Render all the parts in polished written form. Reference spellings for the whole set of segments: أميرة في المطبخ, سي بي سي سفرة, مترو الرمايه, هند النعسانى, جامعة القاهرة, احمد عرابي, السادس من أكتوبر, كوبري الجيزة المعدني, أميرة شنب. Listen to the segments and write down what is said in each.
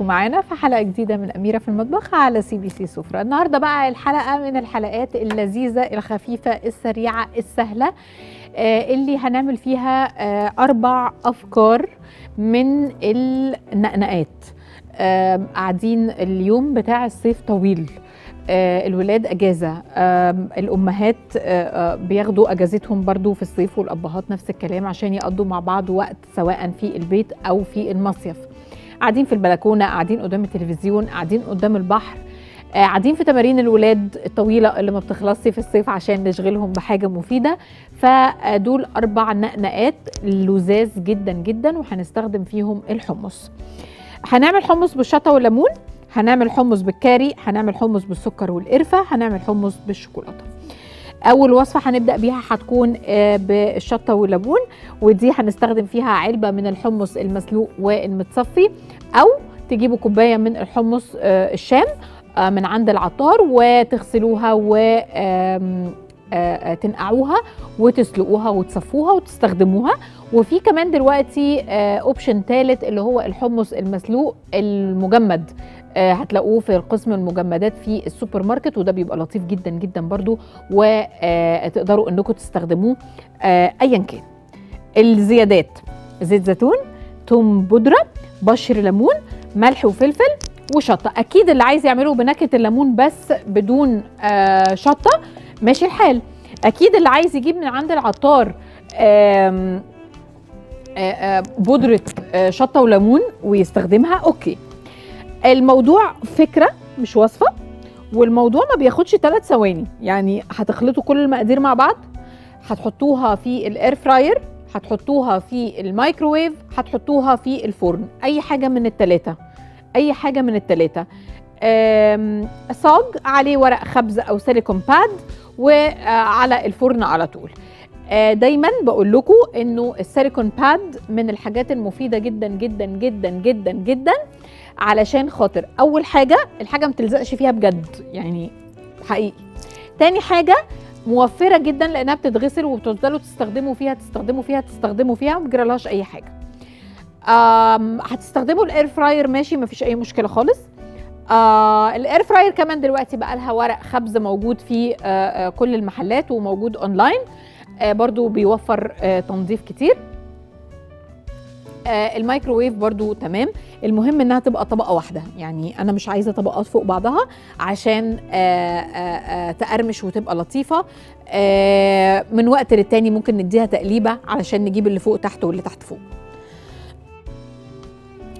بيكم معانا في حلقة جديدة من أميرة في المطبخ على سي بي سي سفرة. النهاردة بقى الحلقة من الحلقات اللذيذة الخفيفة السريعة السهلة اللي هنعمل فيها 4 أفكار من النقنقات. قاعدين اليوم بتاع الصيف طويل، الولاد اجازه، الامهات بياخدوا اجازتهم برضو في الصيف، والابهات نفس الكلام عشان يقضوا مع بعض وقت سواء في البيت او في المصيف. قاعدين في البلكونه، قاعدين قدام التلفزيون، قاعدين قدام البحر، قاعدين في تمارين الولاد الطويله اللي ما بتخلصش في الصيف عشان نشغلهم بحاجه مفيده. فدول 4 نقنقات لذاذ جدا جدا، وهنستخدم فيهم الحمص. هنعمل حمص بالشطه والليمون، هنعمل حمص بالكاري، هنعمل حمص بالسكر والقرفه، هنعمل حمص بالشوكولاته. اول وصفه هنبدا بيها هتكون بالشطه والليمون، ودي هنستخدم فيها علبه من الحمص المسلوق والمتصفي، او تجيبوا كوبايه من الحمص الشام من عند العطار وتغسلوها وتنقعوها وتسلقوها وتصفوها وتستخدموها. وفي كمان دلوقتي اوبشن ثالث اللي هو الحمص المسلوق المجمد، هتلاقوه في قسم المجمدات في السوبر ماركت، وده بيبقى لطيف جدا جدا برضو، وتقدروا انكم تستخدموه ايا كان. الزيادات: زيت زيتون، ثوم بودره، بشر ليمون، ملح وفلفل وشطه. اكيد اللي عايز يعمله بنكهه الليمون بس بدون شطه ماشي الحال، اكيد اللي عايز يجيب من عند العطار بودره شطه وليمون ويستخدمها اوكي. الموضوع فكرة مش وصفة، والموضوع ما بياخدش 3 ثواني. يعني هتخلطوا كل المقادير مع بعض، هتحطوها في الاير فراير، هتحطوها في الميكروويف، هتحطوها في الفرن، اي حاجة من التلاتة، اي حاجة من التلاتة. صاج عليه ورق خبز او سيليكون باد، وعلى الفرن على طول. دايما بقول لكم انه السيليكون باد من الحاجات المفيدة جدا جدا جدا جدا جدا، علشان خاطر اول حاجه الحاجه ما تلزقش فيها بجد، يعني حقيقي. تاني حاجه موفره جدا لانها بتتغسل وبتفضلوا تستخدموا فيها ما بتجرالهاش اي حاجه. هتستخدموا الاير فراير ماشي، ما فيش اي مشكله خالص. الاير فراير كمان دلوقتي بقى لها ورق خبز موجود في كل المحلات وموجود اونلاين، برضو بيوفر تنظيف كتير. الميكروويف برضو تمام، المهم انها تبقى طبقه واحده، يعني انا مش عايزه طبقات فوق بعضها عشان تقرمش وتبقى لطيفه. من وقت للتاني ممكن نديها تقليبه علشان نجيب اللي فوق تحت واللي تحت فوق.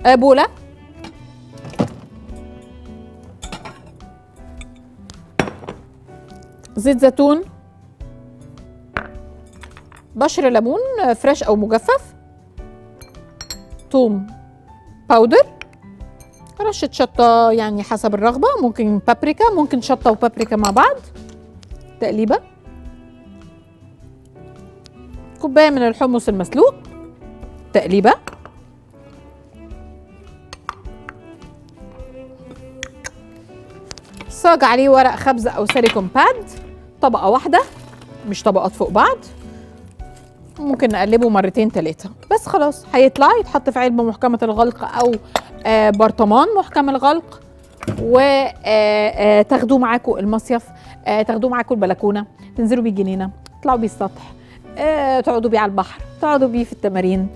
بوله زيت زيتون، بشر ليمون فريش او مجفف، ثوم باودر، رشة شطة يعني حسب الرغبة، ممكن بابريكا، ممكن شطة وبابريكا مع بعض، تقليبة، كوباية من الحمص المسلوق، تقليبة، صاج عليه ورق خبز أو سيليكون باد، طبقة واحدة مش طبقات فوق بعض، ممكن نقلبه 2 أو 3 مرات بس، خلاص هيطلع يتحط في علبه محكمه الغلق او برطمان محكم الغلق، وتاخدوه معاكم المصيف، تاخدوه معاكم البلكونه، تنزلوا بيه الجنينه، تطلعوا بيه السطح، تقعدوا بيه على البحر، تقعدوا بيه في التمارين،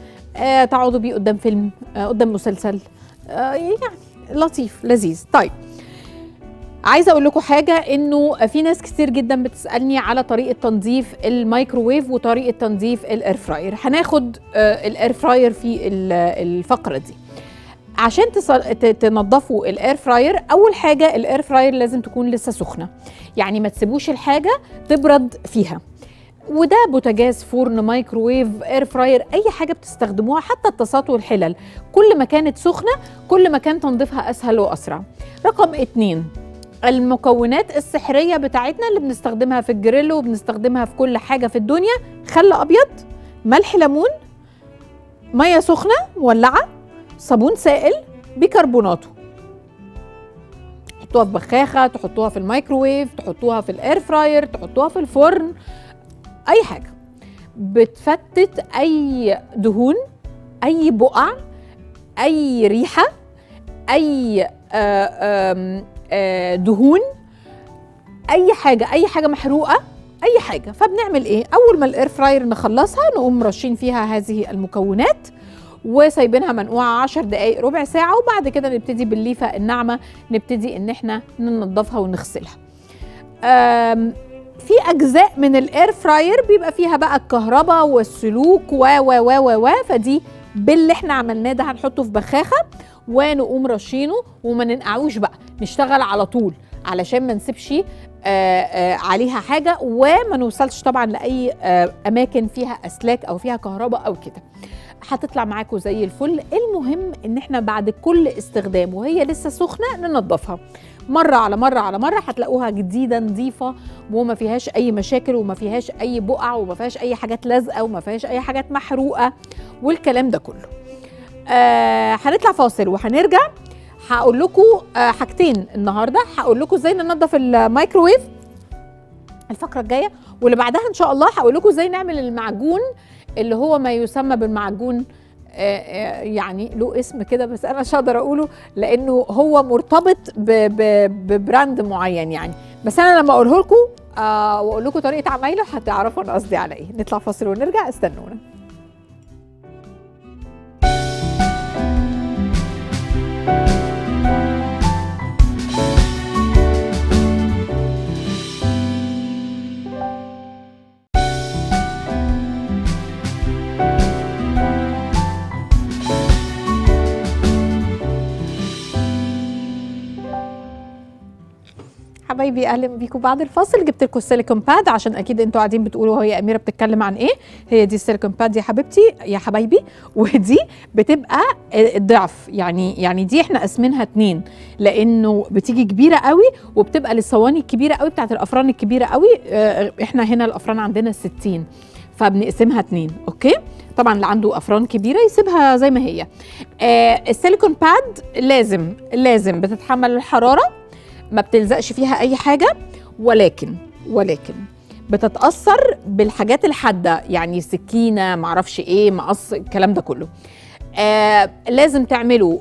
تقعدوا بيه قدام فيلم، قدام مسلسل، يعني لطيف لذيذ. طيب، عايزه اقول لكم حاجه، انه في ناس كتير جدا بتسالني على طريقه تنظيف الميكروويف وطريقه تنظيف الاير فراير. هناخد الاير فراير في الفقره دي. عشان تنظفوا الاير فراير، اول حاجه الاير فراير لازم تكون لسه سخنه، يعني ما تسيبوش الحاجه تبرد فيها. وده بوتاجاز، فرن، مايكروويف، اير فراير، اي حاجه بتستخدموها، حتى الطاسات والحلل، كل ما كانت سخنه كل ما كان تنظيفها اسهل واسرع. رقم 2، المكونات السحرية بتاعتنا اللي بنستخدمها في الجريل وبنستخدمها في كل حاجة في الدنيا: خل أبيض، ملح ليمون، مية سخنة مولعة، صابون سائل، بيكربوناتو. تحطوها في بخاخة، تحطوها في الميكروويف، تحطوها في الاير فراير، تحطوها في الفرن، أي حاجة بتفتت أي دهون، أي بقع، أي ريحة، اي دهون، اي حاجه محروقه، اي حاجه. فبنعمل ايه؟ اول ما الاير فراير نخلصها نقوم رشين فيها هذه المكونات وسايبينها منقوعه 10 دقائق ربع ساعه، وبعد كده نبتدي بالليفه الناعمه نبتدي ان احنا ننضفها ونغسلها. في اجزاء من الاير فراير بيبقى فيها بقى الكهرباء والسلوك و فدي باللي احنا عملناه ده هنحطه في بخاخه ونقوم رشينه وما ننقعوش بقى، نشتغل على طول علشان ما نسيبش عليها حاجه وما نوصلش طبعا لاي اماكن فيها اسلاك او فيها كهرباء او كده. هتطلع معاكم زي الفل. المهم ان احنا بعد كل استخدام وهي لسه سخنه ننضفها مره على مره على مره، هتلاقوها جديده نظيفه وما فيهاش اي مشاكل وما فيهاش اي بقع وما فيهاش اي حاجات لازقه وما فيهاش اي حاجات محروقه والكلام ده كله. هنطلع فاصل وهنرجع هقول لكم حاجتين النهارده، هقول لكم ازاي ننظف الميكروويف الفقره الجايه، واللي بعدها ان شاء الله هقول لكم ازاي نعمل المعجون اللي هو ما يسمى بالمعجون، يعني له اسم كده بس انا مش هقدر اقوله لانه هو مرتبط ببراند معين يعني، بس انا لما اقوله لكم واقول لكم طريقه عمايله هتعرفوا انا قصدي على ايه. نطلع فاصل ونرجع، استنونا. حبايبي اهلا بيكم. بعد الفاصل جبت لكم السيليكون باد عشان اكيد انتوا قاعدين بتقولوا هي اميره بتتكلم عن ايه. هي دي السيليكون باد يا حبيبتي يا حبايبي، ودي بتبقى الضعف يعني دي احنا قاسمينها 2 لانه بتيجي كبيره قوي وبتبقى للصواني الكبيره قوي بتاعت الافران الكبيره قوي. احنا هنا الافران عندنا 60 فبنقسمها 2. اوكي طبعا اللي عنده افران كبيره يسيبها زي ما هي. السيليكون باد لازم بتتحمل الحراره، ما بتلزقش فيها اي حاجه، ولكن بتتاثر بالحاجات الحاده يعني سكينه معرفش ايه مقص الكلام ده كله. لازم تعملوا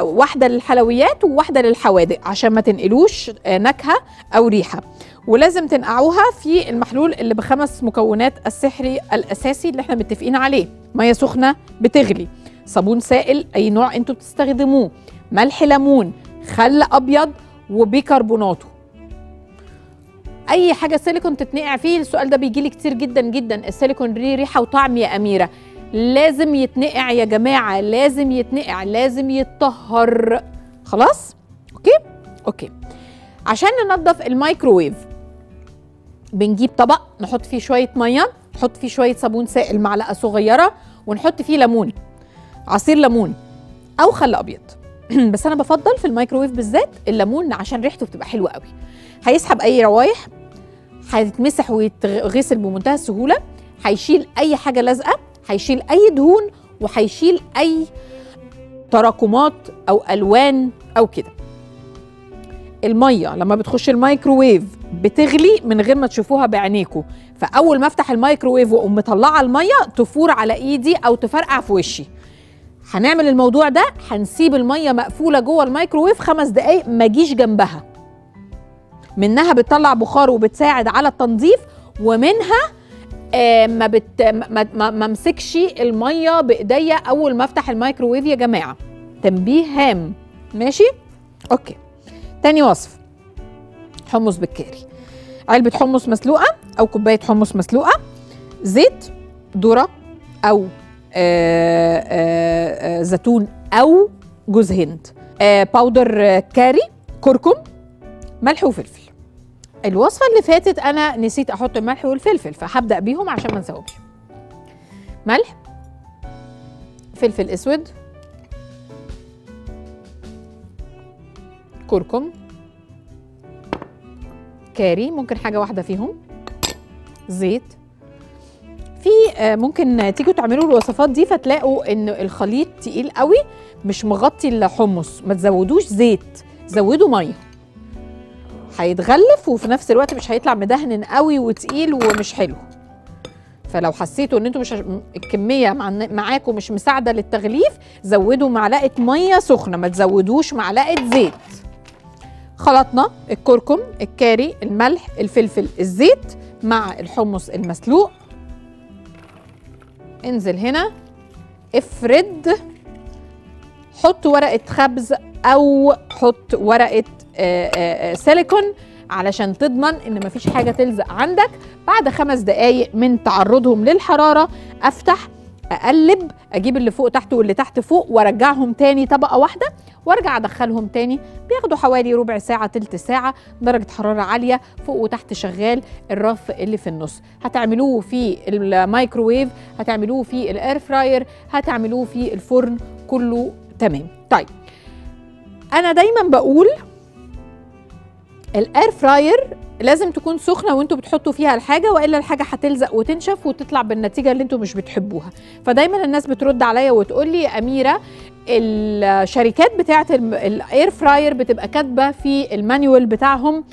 واحده للحلويات وواحده للحوادق عشان ما تنقلوش نكهه او ريحه، ولازم تنقعوها في المحلول اللي ب5 مكونات السحري الاساسي اللي احنا متفقين عليه: ميه سخنه بتغلي، صابون سائل اي نوع انتوا بتستخدموه، ملح ليمون، خل ابيض، وبيكربوناته. اي حاجه سيليكون تتنقع فيه، السؤال ده بيجي لي كتير جدا جدا: السيليكون ليه ريحه وطعم يا اميره؟ لازم يتنقع يا جماعه، لازم يتنقع، لازم يتطهر. خلاص اوكي. عشان ننظف الميكروويف بنجيب طبق نحط فيه شويه ميه، نحط فيه شويه صابون سائل معلقه صغيره، ونحط فيه ليمون، عصير ليمون او خل ابيض. بس انا بفضل في الميكروويف بالذات الليمون عشان ريحته بتبقى حلوه قوي، هيسحب اي روايح، هيتمسح ويتغسل بمنتهى السهوله، هيشيل اي حاجه لازقه، هيشيل اي دهون، وهيشيل اي تراكمات او الوان او كده. الميه لما بتخش الميكروويف بتغلي من غير ما تشوفوها بعينيكوا، فاول ما افتح الميكروويف واقوم مطلعه الميه تفور على ايدي او تفرقع في وشي. هنعمل الموضوع ده، هنسيب الميه مقفوله جوه الميكروويف 5 دقايق، ما جيش جنبها، منها بتطلع بخار وبتساعد على التنظيف، ومنها ما امسكش الميه بايديا اول ما افتح الميكروويف يا جماعه، تنبيه هام. ماشي اوكي. تاني وصف: حمص بالكاري، علبه حمص مسلوقه او كوبايه حمص مسلوقه، زيت ذره او زيتون او جوز هند، باودر كاري، كركم، ملح وفلفل. الوصفه اللي فاتت انا نسيت احط الملح والفلفل فهبدا بيهم عشان ما انساهمش. ملح، فلفل اسود، كركم، كاري ممكن حاجه واحده فيهم، زيت. في ممكن تيجوا تعملوا الوصفات دي فتلاقوا ان الخليط تقيل قوي مش مغطي الحمص، ما تزودوش زيت، زودوا ميه، هيتغلف وفي نفس الوقت مش هيطلع مدهن قوي وتقيل ومش حلو. فلو حسيتوا ان انتوا مش الكميه معاكم مش مساعده للتغليف زودوا معلقه ميه سخنه، ما تزودوش معلقه زيت. خلطنا الكركم، الكاري، الملح، الفلفل، الزيت مع الحمص المسلوق. انزل هنا، افرد، حط ورقه خبز او حط ورقه سيليكون علشان تضمن ان مفيش حاجه تلزق عندك. بعد 5 دقايق من تعرضهم للحراره افتح اقلب، اجيب اللي فوق تحت واللي تحت فوق وارجعهم تاني طبقه واحده وارجع ادخلهم تاني. بياخدوا حوالي ربع ساعه تلت ساعه، درجه حراره عاليه، فوق وتحت شغال. الرف اللي في النص هتعملوه في الميكروويف، هتعملوه في الاير فراير، هتعملوه في الفرن، كله تمام. طيب انا دايما بقول الاير فراير لازم تكون سخنه وانتوا بتحطوا فيها الحاجه، والا الحاجه هتلزق وتنشف وتطلع بالنتيجه اللي انتوا مش بتحبوها. فدايما الناس بترد عليا وتقول لي يا اميره الشركات بتاعه الاير فراير بتبقى كاتبه في المانيوال بتاعهم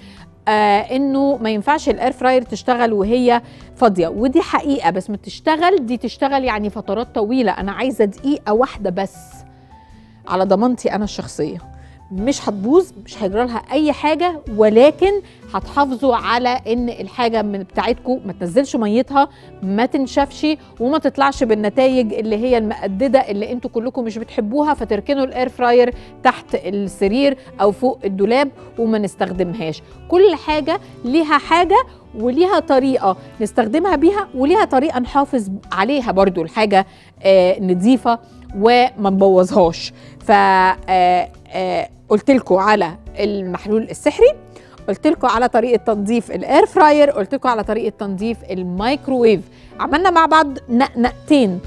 انه ما ينفعش الاير فراير تشتغل وهي فاضيه، ودي حقيقه. بس ما تشتغل، دي تشتغل يعني فترات طويله. انا عايزه دقيقه واحده بس على ضمانتي انا الشخصيه، مش هتبوظ، مش هيجرى لها اي حاجه، ولكن هتحافظوا على ان الحاجه من بتاعتكم ما تنزلش ميتها، ما تنشفش، وما تطلعش بالنتائج اللي هي المقدده اللي انتوا كلكم مش بتحبوها فتركنوا الاير فراير تحت السرير او فوق الدولاب وما نستخدمهاش. كل حاجه ليها حاجه وليها طريقه نستخدمها بيها، وليها طريقه نحافظ عليها برضو الحاجه نظيفه وما نبوظهاش. ف قلت لكم على المحلول السحري، قلت لكم على طريقه تنظيف الاير فراير، قلت لكم على طريقه تنظيف الميكروويف. عملنا مع بعض نقتين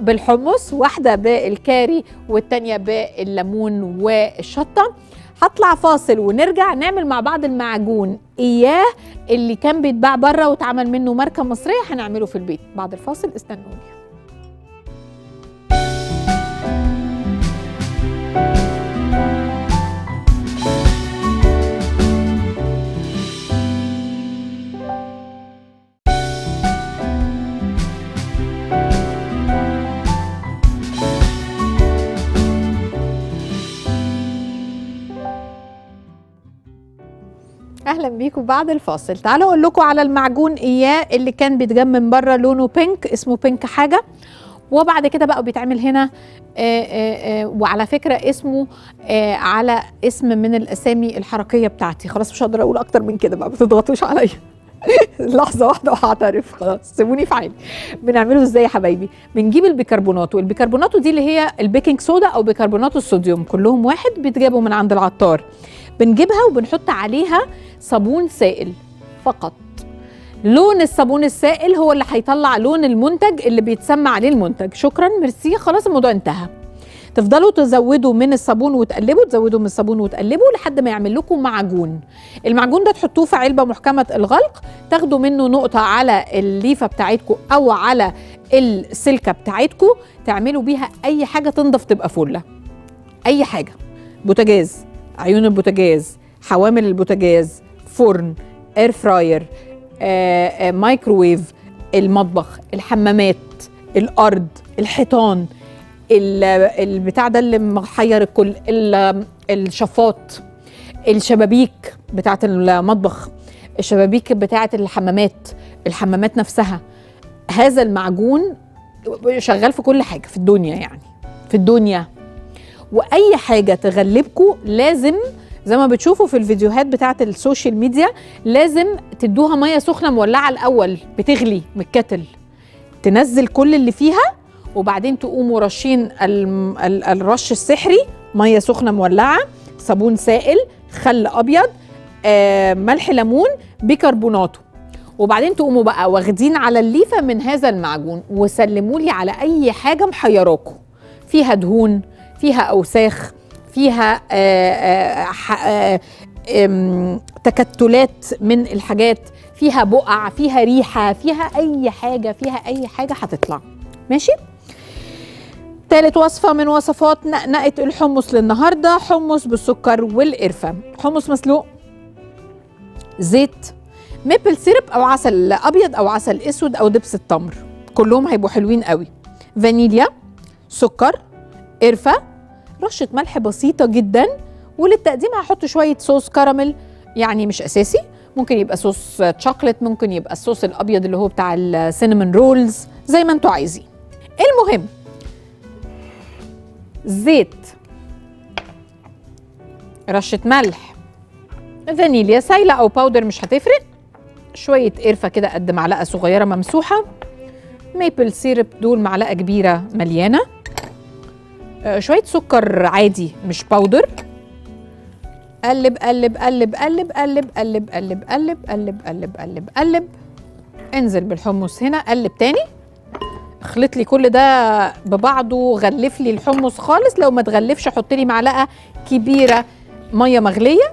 بالحمص، واحده بالكاري والتانيه بالليمون والشطه. هطلع فاصل ونرجع نعمل مع بعض المعجون اياه اللي كان بيتباع بره واتعمل منه ماركه مصريه، هنعمله في البيت. بعد الفاصل استنوني. اهلا بيكم بعد الفاصل. تعالوا اقول لكم على المعجون اياه اللي كان بيتجمد بره، لونه بينك، اسمه بينك حاجه، وبعد كده بقى بيتعمل هنا. وعلى فكره اسمه على اسم من الاسامي الحركيه بتاعتي. خلاص مش هقدر اقول اكتر من كده بقى، ما تضغطوش عليا. لحظه واحده وهعترف، خلاص سيبوني في حالي. بنعمله ازاي يا حبايبي؟ بنجيب البيكربوناتو، البيكربوناتو دي اللي هي البيكنج صودا او بيكربوناتو الصوديوم، كلهم واحد، بيتجابوا من عند العطار. بنجيبها وبنحط عليها صابون سائل فقط. لون الصابون السائل هو اللي هيطلع لون المنتج اللي بيتسمى عليه المنتج. شكرا ميرسي، خلاص الموضوع انتهى. تفضلوا تزودوا من الصابون وتقلبوا، تزودوا من الصابون وتقلبوا لحد ما يعمل لكم معجون. المعجون ده تحطوه في علبه محكمه الغلق، تاخدوا منه نقطه على الليفه بتاعتكم او على السلكه بتاعتكم، تعملوا بيها اي حاجه تنضف، تبقى فله، اي حاجه، بوتاجاز، عيون البوتاجاز، حوامل البوتاجاز، فرن، اير فراير، مايكروويف، المطبخ، الحمامات، الارض، الحيطان، البتاع ده اللي محير الكل، الشفاط، الشبابيك بتاعه المطبخ، الشبابيك بتاعه الحمامات، الحمامات نفسها. هذا المعجون شغال في كل حاجه في الدنيا، يعني في الدنيا. واي حاجه تغلبكم لازم زي ما بتشوفوا في الفيديوهات بتاعه السوشيال ميديا لازم تدوها ميه سخنه مولعه الاول، بتغلي من الكتل، تنزل كل اللي فيها، وبعدين تقوموا رشين الرش السحري، ميه سخنه مولعه، صابون سائل، خل ابيض، ملح ليمون، بيكربوناتو، وبعدين تقوموا بقى واخدين على الليفه من هذا المعجون وسلموا لي على اي حاجه محيراكم فيها دهون، فيها اوساخ، فيها تكتلات من الحاجات، فيها بقع، فيها ريحه، فيها اي حاجه، فيها اي حاجه هتطلع. ماشي؟ تالت وصفه من وصفات نقنقه الحمص للنهارده، حمص بالسكر والقرفه. حمص مسلوق، زيت، ميبل سيرب او عسل ابيض او عسل اسود او دبس التمر، كلهم هيبقوا حلوين قوي. فانيليا، سكر، قرفه، رشه ملح بسيطه جدا. وللتقديم هحط شويه صوص كراميل، يعني مش اساسي، ممكن يبقى صوص تشوكلت، ممكن يبقى الصوص الابيض اللي هو بتاع السينمون رولز، زي ما انتوا عايزين. المهم زيت، رشه ملح، فانيليا سايله او باودر مش هتفرق، شويه قرفه كده قد معلقه صغيره ممسوحه، ميبل سيرب دول معلقه كبيره مليانه، شويه سكر عادي مش باودر. قلب قلب قلب قلب قلب قلب قلب قلب قلب قلب قلب قلب. انزل بالحمص هنا، قلب تاني، اخلط لي كل ده ببعضه، غلف لي الحمص خالص. لو ما تغلفش حط لي معلقه كبيره ميه مغليه.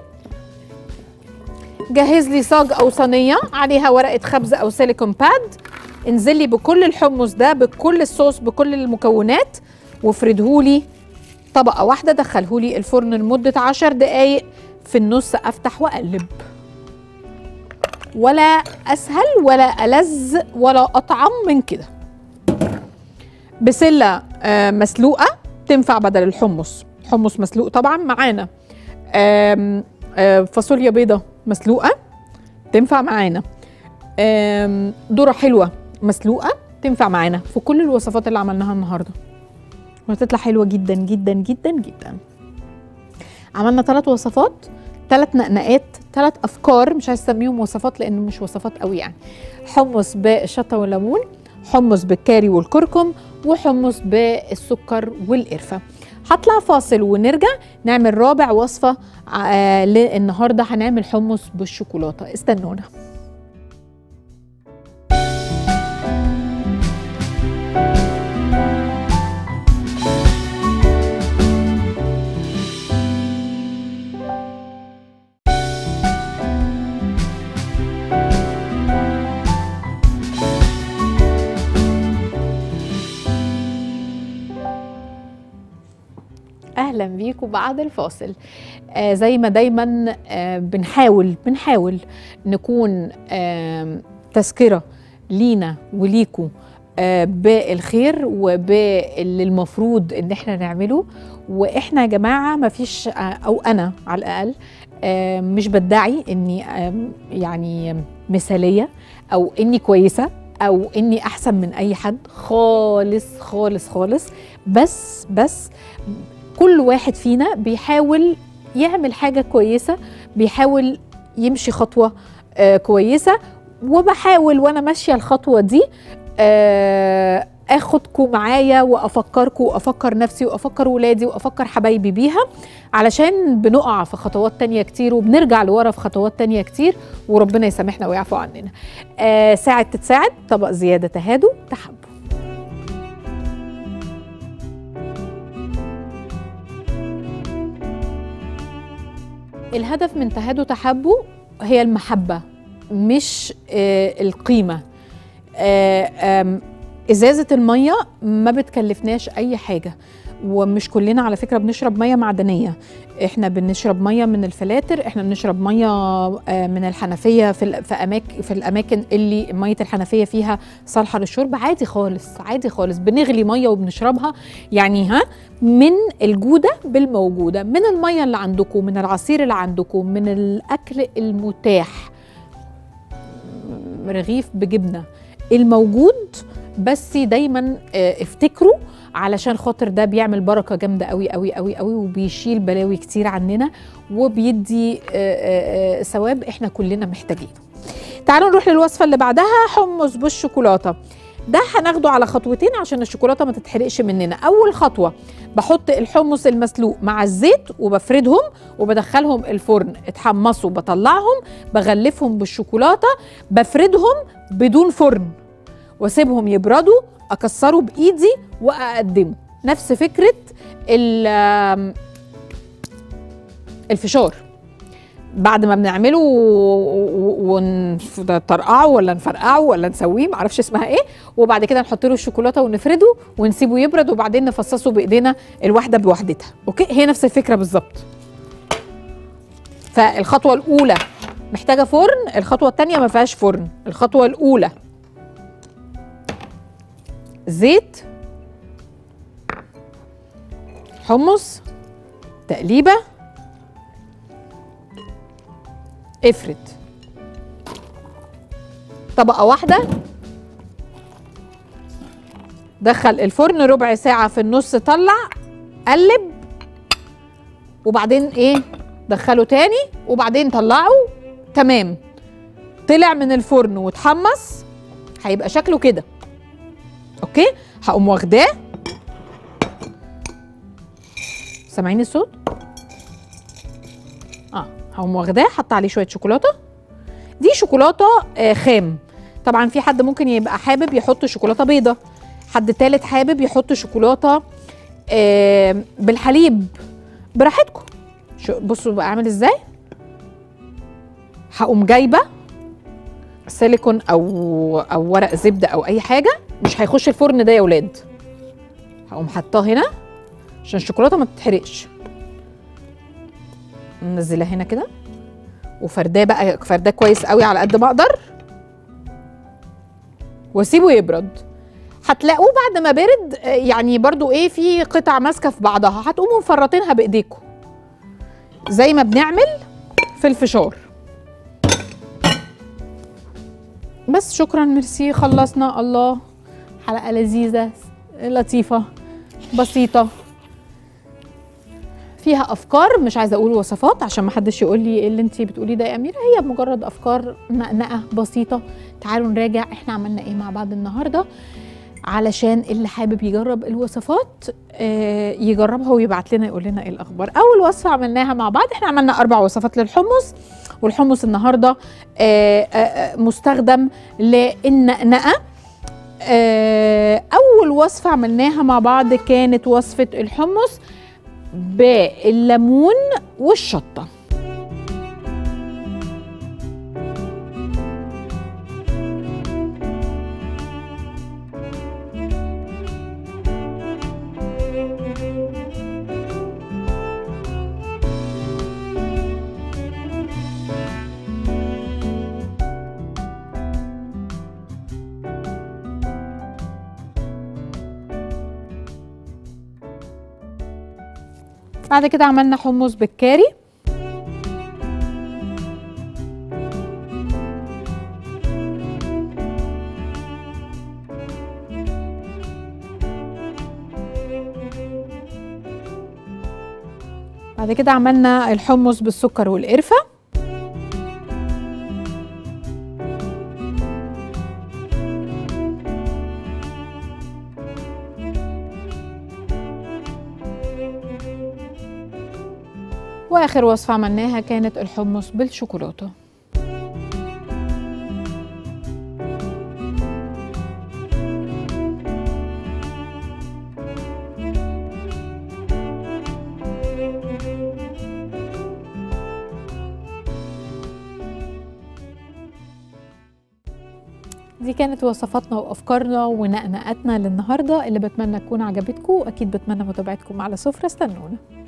جهز لي صاج او صينيه عليها ورقه خبز او سيليكون باد، انزلي بكل الحمص ده، بكل الصوص، بكل المكونات، وافردهولي طبقه واحده. دخلهولي الفرن لمده 10 دقايق، في النص افتح واقلب. ولا اسهل ولا ألذ ولا اطعم من كده. بسله مسلوقه تنفع بدل الحمص، حمص مسلوق طبعا معانا. فاصوليا بيضه مسلوقه تنفع معانا. ذره حلوه مسلوقه تنفع معانا، في كل الوصفات اللي عملناها النهارده، وهتطلع حلوه جدا جدا جدا جدا. عملنا 3 وصفات، 3 نقنقات، 3 افكار، مش عايز اسميهم وصفات لان مش وصفات قوي يعني. حمص بالشطه والليمون، حمص بالكاري والكركم، وحمص بالسكر والقرفه. هطلع فاصل ونرجع نعمل رابع وصفه النهارده، هنعمل حمص بالشوكولاته، استنونا. اهلا بيكم بعد الفاصل. زي ما دايما بنحاول نكون تذكرة لينا وليكم بالخير وباللي المفروض ان احنا نعمله. واحنا يا جماعة مفيش، او انا على الاقل مش بدعي اني يعني مثالية او اني كويسة او اني احسن من اي حد خالص خالص خالص، بس كل واحد فينا بيحاول يعمل حاجة كويسة، بيحاول يمشي خطوة كويسة، وبحاول وأنا ماشية الخطوة دي أخدكم معايا وأفكركم وأفكر نفسي وأفكر ولادي وأفكر حبايبي بيها، علشان بنقع في خطوات تانية كتير وبنرجع لورا في خطوات تانية كتير، وربنا يسامحنا ويعفو عننا. ساعد تتساعد، طبق زيادة تهادوا تحب. الهدف من تهادوا تحبوا هي المحبة، مش القيمة. إزازة المية ما بتكلفناش أي حاجة، ومش كلنا على فكرة بنشرب مية معدنية، احنا بنشرب مية من الفلاتر، احنا بنشرب مية من الحنفية في الأماكن اللي مية الحنفية فيها صالحة للشرب، عادي خالص عادي خالص، بنغلي مية وبنشربها، يعني ها من الجودة بالموجودة، من المية اللي عندكم، من العصير اللي عندكم، من الأكل المتاح، رغيف بجبنة الموجود. بس دايما افتكروا علشان خاطر ده بيعمل بركة جامدة قوي قوي قوي قوي، وبيشيل بلاوي كتير عننا، وبيدي ثواب احنا كلنا محتاجينه. تعالوا نروح للوصفة اللي بعدها، حمص بالشوكولاتة. ده هناخده على خطوتين عشان الشوكولاتة ما تتحرقش مننا. أول خطوة بحط الحمص المسلوق مع الزيت وبفردهم وبدخلهم الفرن، اتحمصوا بطلعهم، بغلفهم بالشوكولاتة، بفردهم بدون فرن واسيبهم يبردوا، اكسره بايدي واقدمه. نفس فكره الفشار، بعد ما بنعمله ونطرقعه ولا نفرقعه ولا نسويه، معرفش اسمها ايه، وبعد كده نحط له الشوكولاته ونفرده ونسيبه يبرد، وبعدين نفصصه بايدينا الواحده بوحدتها. اوكي، هي نفس الفكره بالظبط. فالخطوه الاولى محتاجه فرن، الخطوه الثانيه ما فيهاش فرن. الخطوه الاولى زيت، حمص، تقليبة، افرد. طبقة واحدة، دخل الفرن ربع ساعة، في النص طلع قلب، وبعدين ايه دخله تاني وبعدين طلعه. تمام، طلع من الفرن واتحمص، هيبقى شكله كده. اوكي، هقوم واخداه. سامعين الصوت؟ هقوم واخداه، حط عليه شويه شوكولاته. دي شوكولاته خام. طبعا في حد ممكن يبقى حابب يحط شوكولاته بيضه، حد تالت حابب يحط شوكولاته بالحليب، براحتكم. بصوا بقى اعمل ازاي. هقوم جايبه سيليكون او ورق زبده او اي حاجه، مش هيخش الفرن ده يا ولاد. هقوم حطاه هنا عشان الشوكولاته ما تتحرقش. ننزلها هنا كده، وفرداه بقى، فرداه كويس قوي على قد ما اقدر، واسيبه يبرد. هتلاقوه بعد ما برد يعني برضو ايه، في قطع ماسكه في بعضها، هتقوموا مفرطينها بايديكم زي ما بنعمل في الفشار. بس شكرا، ميرسي، خلصنا. الله، حلقه لذيذه لطيفه بسيطه، فيها افكار، مش عايزه اقول وصفات عشان ما حدش يقول لي اللي انت بتقوليه ده يا اميره، هي مجرد افكار نقنقه بسيطه. تعالوا نراجع احنا عملنا ايه مع بعض النهارده، علشان اللي حابب يجرب الوصفات يجربها ويبعت لنا يقول لنا ايه الاخبار. اول وصفه عملناها مع بعض، احنا عملنا 4 وصفات للحمص، والحمص النهارده مستخدم للنقنقه. اول وصفه عملناها مع بعض كانت وصفه الحمص بالليمون والشطة. بعد كده عملنا حمص بالكاري، بعد كده عملنا الحمص بالسكر والقرفة، واخر وصفه عملناها كانت الحمص بالشوكولاته. دي كانت وصفاتنا وافكارنا ونقنقتنا للنهارده، اللي بتمنى تكون عجبتكم، واكيد بتمنى متابعتكم على سفرة. استنونا.